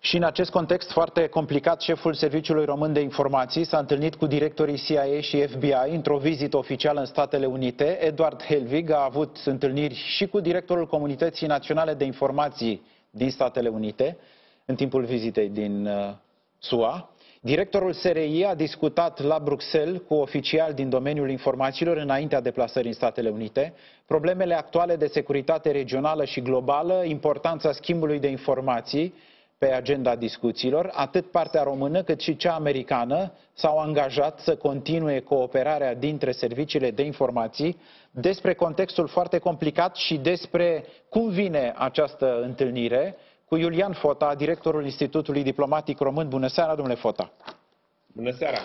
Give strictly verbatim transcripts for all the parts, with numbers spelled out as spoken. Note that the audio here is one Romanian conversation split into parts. Și în acest context foarte complicat, șeful Serviciului Român de Informații s-a întâlnit cu directorii C I A și F B I într-o vizită oficială în Statele Unite. Eduard Hellvig a avut întâlniri și cu directorul Comunității Naționale de Informații din Statele Unite în timpul vizitei din S U A. Directorul S R I a discutat la Bruxelles cu oficiali din domeniul informațiilor înaintea deplasării în Statele Unite, problemele actuale de securitate regională și globală, importanța schimbului de informații pe agenda discuțiilor. Atât partea română cât și cea americană s-au angajat să continue cooperarea dintre serviciile de informații. Despre contextul foarte complicat și despre cum vine această întâlnire, cu Iulian Fota, directorul Institutului Diplomatic Român. Bună seara, domnule Fota! Bună seara!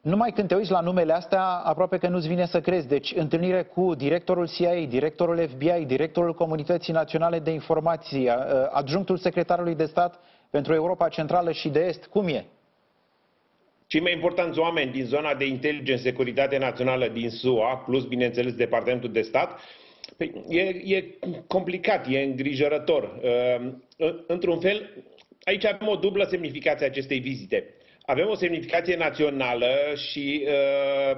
Numai când te uiți la numele astea, aproape că nu-ți vine să crezi. Deci, întâlnire cu directorul C I A, directorul F B I, directorul Comunității Naționale de Informații, adjunctul secretarului de stat pentru Europa Centrală și de Est. Cum e? Cei mai importanți oameni din zona de inteligență, securitate națională din S U A, plus, bineînțeles, Departamentul de Stat. E, e complicat, e îngrijorător. Într-un fel, aici avem o dublă semnificație a acestei vizite. Avem o semnificație națională și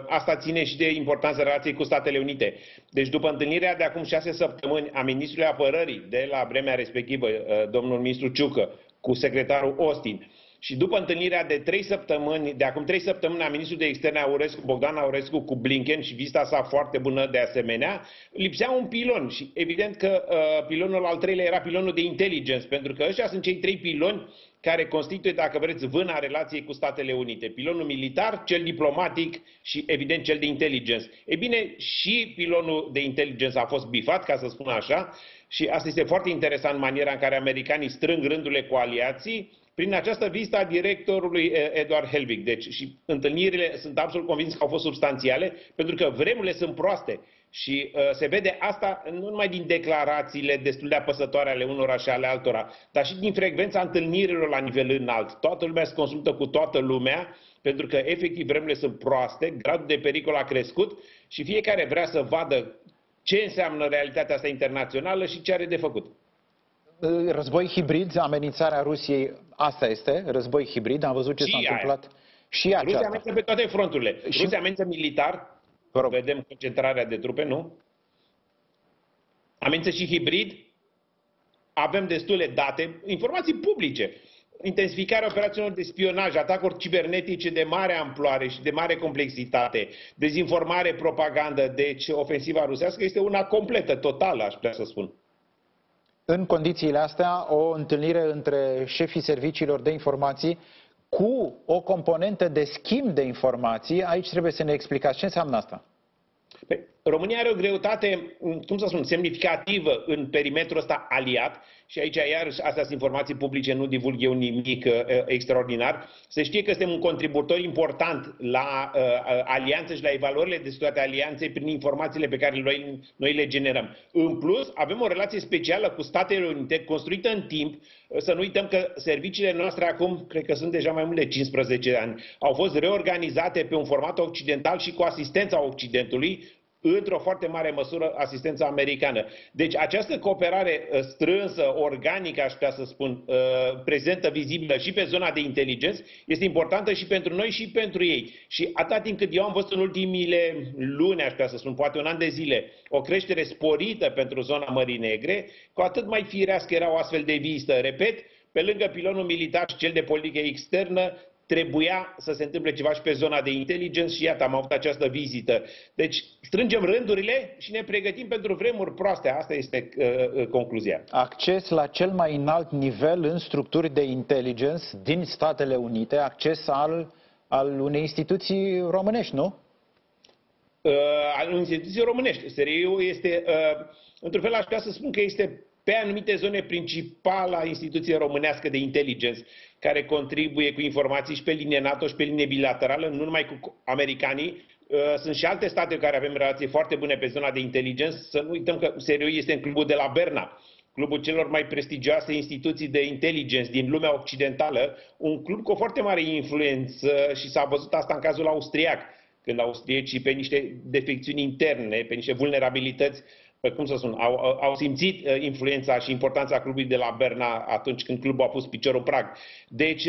asta ține și de importanța relației cu Statele Unite. Deci după întâlnirea de acum șase săptămâni a ministrului apărării de la vremea respectivă, domnul ministru Ciucă, cu secretarul Austin, și după întâlnirea de trei săptămâni, de acum trei săptămâni a ministrului de externe Aurescu, Bogdan Aurescu, cu Blinken, și vizita sa foarte bună de asemenea, lipsea un pilon și evident că uh, pilonul al treilea era pilonul de inteligență, pentru că ăștia sunt cei trei piloni care constituie, dacă vreți, vâna relației cu Statele Unite. Pilonul militar, cel diplomatic și, evident, cel de inteligență. E bine, și pilonul de inteligență a fost bifat, ca să spun așa, și asta este foarte interesant, maniera în care americanii strâng rândurile cu aliații, prin această vizită a directorului Eduard Hellvig. Deci și întâlnirile sunt absolut convins că au fost substanțiale, pentru că vremurile sunt proaste și uh, se vede asta nu numai din declarațiile destul de apăsătoare ale unora și ale altora, dar și din frecvența întâlnirilor la nivel înalt. Toată lumea se consultă cu toată lumea, pentru că efectiv vremurile sunt proaste, gradul de pericol a crescut și fiecare vrea să vadă ce înseamnă realitatea asta internațională și ce are de făcut. Război hibrid, amenințarea Rusiei, asta este, război hibrid, am văzut ce s-a întâmplat și aceasta. Rusia amenință pe toate fronturile. Și... Rusia amenință militar, vedem concentrarea de trupe, nu? Amenință și hibrid, avem destule date, informații publice, intensificarea operațiunilor de spionaj, atacuri cibernetice de mare amploare și de mare complexitate, dezinformare, propagandă, deci ofensiva rusească este una completă, totală, aș putea să spun. În condițiile astea, o întâlnire între șefii serviciilor de informații cu o componentă de schimb de informații, aici trebuie să ne explicați ce înseamnă asta. Păi, România are o greutate, cum să spun, semnificativă în perimetrul ăsta aliat și aici, iarăși, astea sunt informații publice, nu divulg eu nimic uh, extraordinar. Se știe că suntem un contribuitor important la uh, alianță și la evaluările de situație alianței prin informațiile pe care noi, noi le generăm. În plus, avem o relație specială cu Statele Unite, construită în timp. Să nu uităm că serviciile noastre acum, cred că sunt deja mai mult de cincisprezece ani, au fost reorganizate pe un format occidental și cu asistența Occidentului, într-o foarte mare măsură asistența americană. Deci această cooperare strânsă, organică, aș putea să spun, prezentă, vizibilă și pe zona de inteligență, este importantă și pentru noi și pentru ei. Și atâta timp cât eu am văzut în ultimile luni, aș putea să spun, poate un an de zile, o creștere sporită pentru zona Mării Negre, cu atât mai firească era o astfel de vizită. Repet, pe lângă pilonul militar și cel de politică externă, trebuia să se întâmple ceva și pe zona de inteligență și iată, am avut această vizită. Deci strângem rândurile și ne pregătim pentru vremuri proaste. Asta este uh, concluzia. Acces la cel mai înalt nivel în structuri de inteligență din Statele Unite, acces al, al unei instituții românești, nu? Uh, al instituții românești. S R I-ul este, uh, într-un fel aș putea să spun că este pe anumite zone principala instituție românească de inteligență, care contribuie cu informații și pe linie NATO și pe linie bilaterală, nu numai cu americanii. Sunt și alte state cu care avem relații foarte bune pe zona de inteligență. Să nu uităm că S R I este în clubul de la Berna, clubul celor mai prestigioase instituții de inteligență din lumea occidentală, un club cu o foarte mare influență și s-a văzut asta în cazul austriac, când austriecii, pe niște defecțiuni interne, pe niște vulnerabilități, cum să spun, au, au simțit influența și importanța clubului de la Berna atunci când clubul a pus piciorul în prag. Deci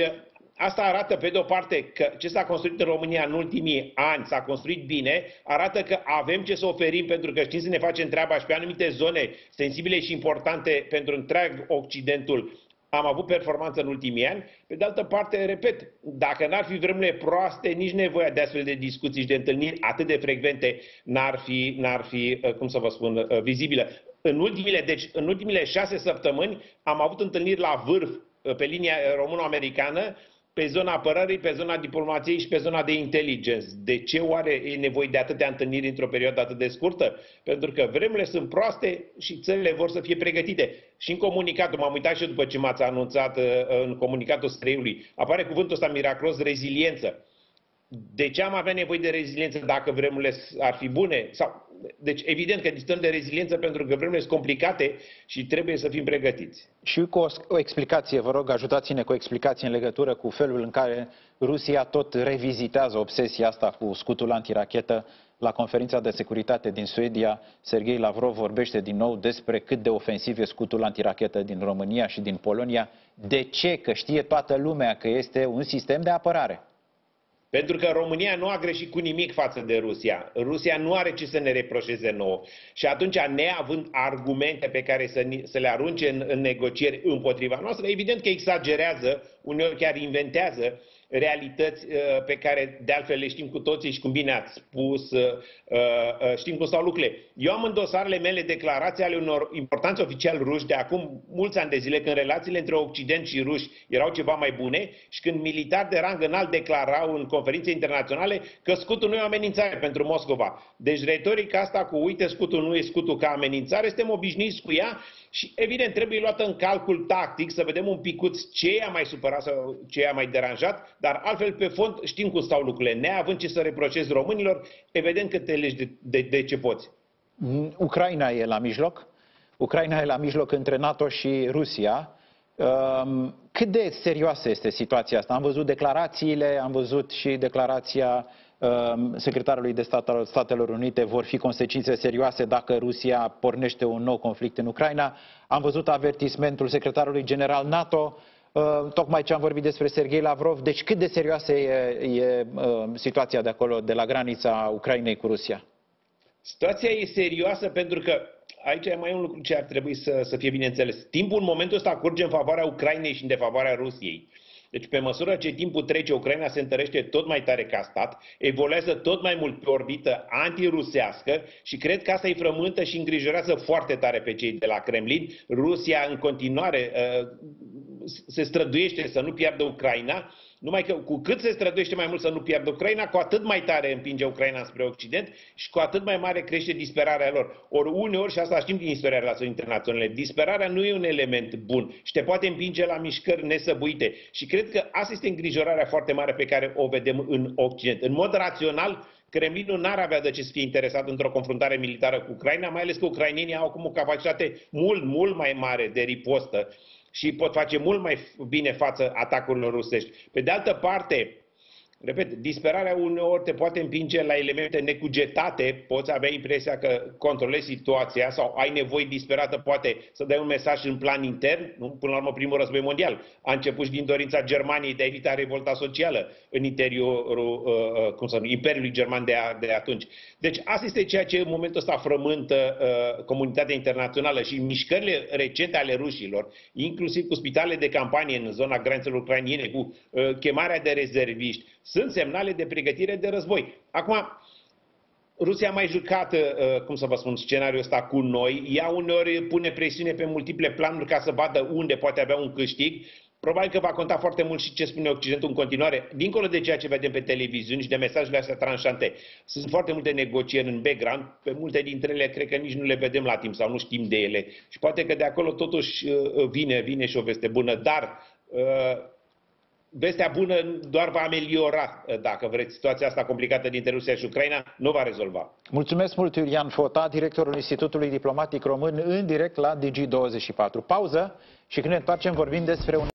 asta arată, pe de o parte, că ce s-a construit în România în ultimii ani s-a construit bine, arată că avem ce să oferim, pentru că știm să ne facem treaba și pe anumite zone sensibile și importante pentru întreg Occidentul am avut performanță în ultimii ani. Pe de altă parte, repet, dacă n-ar fi vremurile proaste, nici nevoia de astfel de discuții și de întâlniri atât de frecvente n-ar fi, n-ar fi, cum să vă spun, vizibilă. În ultimile, deci, în ultimile șase săptămâni am avut întâlniri la vârf pe linia româno-americană, pe zona apărării, pe zona diplomației și pe zona de inteligență. De ce oare e nevoie de atâtea întâlniri într-o perioadă atât de scurtă? Pentru că vremurile sunt proaste și țările vor să fie pregătite. Și în comunicatul, m-am uitat și eu după ce m-ați anunțat în comunicatul S R I-ului, apare cuvântul ăsta miraculos, reziliență. De ce am avea nevoie de reziliență dacă vremurile ar fi bune? Sau, deci evident că discutăm de reziliență pentru că vremurile sunt complicate și trebuie să fim pregătiți. Și cu o, o explicație, vă rog, ajutați-ne cu o explicație în legătură cu felul în care Rusia tot revizitează obsesia asta cu scutul antirachetă. La conferința de securitate din Suedia, Serghei Lavrov vorbește din nou despre cât de ofensiv e scutul antirachetă din România și din Polonia. De ce? Că știe toată lumea că este un sistem de apărare. Pentru că România nu a greșit cu nimic față de Rusia. Rusia nu are ce să ne reproșeze nouă. Și atunci, neavând argumente pe care să, să le arunce în, în negocieri împotriva noastră, evident că exagerează, uneori chiar inventează realități pe care de altfel le știm cu toții și cum bine ați spus, știm cum stau lucrurile. Eu am în dosarele mele declarații ale unor importanți oficiali ruși de acum mulți ani de zile, când relațiile între Occident și ruși erau ceva mai bune și când militari de rang înalt declarau în conferințe internaționale că scutul nu e o amenințare pentru Moscova. Deci retorica asta cu uite scutul nu e scutul ca amenințare, suntem obișnuiți cu ea și evident trebuie luată în calcul tactic să vedem un picuț ce i-a mai supărat sau ce i-a mai deranjat. Dar altfel, pe fond, știm cum stau lucrurile. Neavând ce să reproșezi românilor, evident că te legi de, de, de ce poți. Ucraina e la mijloc. Ucraina e la mijloc între NATO și Rusia. Cât de serioasă este situația asta? Am văzut declarațiile, am văzut și declarația secretarului de stat al Statelor Unite, vor fi consecințe serioase dacă Rusia pornește un nou conflict în Ucraina. Am văzut avertismentul secretarului general NATO, tocmai ce am vorbit despre Serghei Lavrov. Deci cât de serioasă e, e situația de acolo, de la granița Ucrainei cu Rusia? Situația e serioasă pentru că aici e mai un lucru ce ar trebui să, să fie bineînțeles. Timpul în momentul ăsta curge în favoarea Ucrainei și în defavoarea Rusiei. Deci pe măsură ce timpul trece, Ucraina se întărește tot mai tare ca stat, evoluează tot mai mult pe orbită antirusească și cred că asta îi frământă și îngrijorează foarte tare pe cei de la Kremlin. Rusia în continuare uh, se străduiește să nu piardă Ucraina, numai că cu cât se străduiește mai mult să nu piardă Ucraina, cu atât mai tare împinge Ucraina spre Occident și cu atât mai mare crește disperarea lor. Ori uneori, și asta știm din istoria relațiilor internaționale, disperarea nu e un element bun și te poate împinge la mișcări nesăbuite. Și cred că asta este îngrijorarea foarte mare pe care o vedem în Occident. În mod rațional, Kremlinul n-ar avea de ce să fie interesat într-o confruntare militară cu Ucraina, mai ales că ucrainenii au acum o capacitate mult, mult mai mare de ripostă și pot face mult mai bine față atacurilor rusești. Pe de altă parte, repet, disperarea uneori te poate împinge la elemente necugetate, poți avea impresia că controlezi situația sau ai nevoie disperată, poate să dai un mesaj în plan intern, nu? Până la urmă, primul război mondial a început și din dorința Germaniei de a evita revolta socială în interiorul uh, cum să nu, Imperiului German de, a, de atunci. Deci asta este ceea ce în momentul ăsta frământă uh, comunitatea internațională și mișcările recente ale rușilor, inclusiv cu spitale de campanie în zona granițelor ucrainiene, cu uh, chemarea de rezerviști, sunt semnale de pregătire de război. Acum, Rusia a mai jucat, cum să vă spun, scenariul ăsta cu noi. Ea uneori pune presiune pe multiple planuri ca să vadă unde poate avea un câștig. Probabil că va conta foarte mult și ce spune Occidentul în continuare, dincolo de ceea ce vedem pe televiziuni și de mesajele astea tranșante. Sunt foarte multe negocieri în background, pe multe dintre ele cred că nici nu le vedem la timp sau nu știm de ele. Și poate că de acolo totuși vine, vine și o veste bună, dar vestea bună doar va ameliora, dacă vreți, situația asta complicată dintre Rusia și Ucraina, nu va rezolva. Mulțumesc mult, Iulian Fota, directorul Institutului Diplomatic Român, în direct la Digi douăzeci și patru. Pauză și când ne întoarcem vorbim despre un